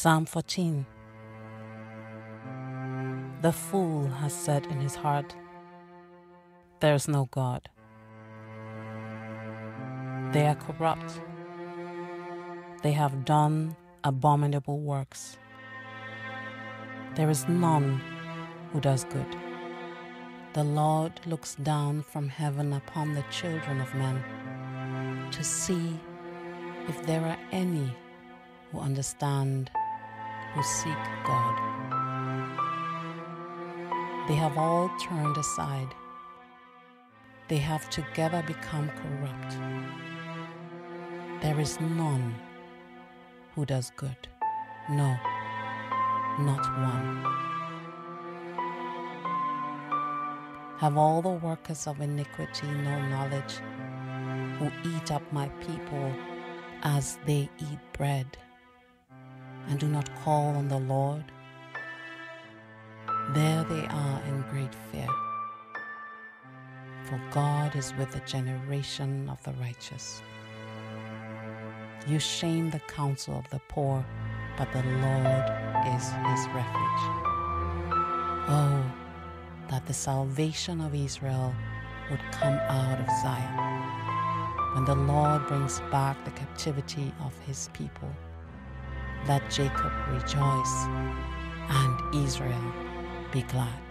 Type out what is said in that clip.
Psalm 14. The fool has said in his heart, "There is no God." They are corrupt. They have done abominable works. There is none who does good. The Lord looks down from heaven upon the children of men to see if there are any who understand, who seek God. They have all turned aside. They have together become corrupt. There is none who does good. No, not one. Have all the workers of iniquity no knowledge, who eat up my people as they eat bread, and do not call on the Lord? There they are in great fear, for God is with the generation of the righteous. You shame the counsel of the poor, but the Lord is his refuge. Oh, that the salvation of Israel would come out of Zion, when the Lord brings back the captivity of his people. Let Jacob rejoice and Israel be glad.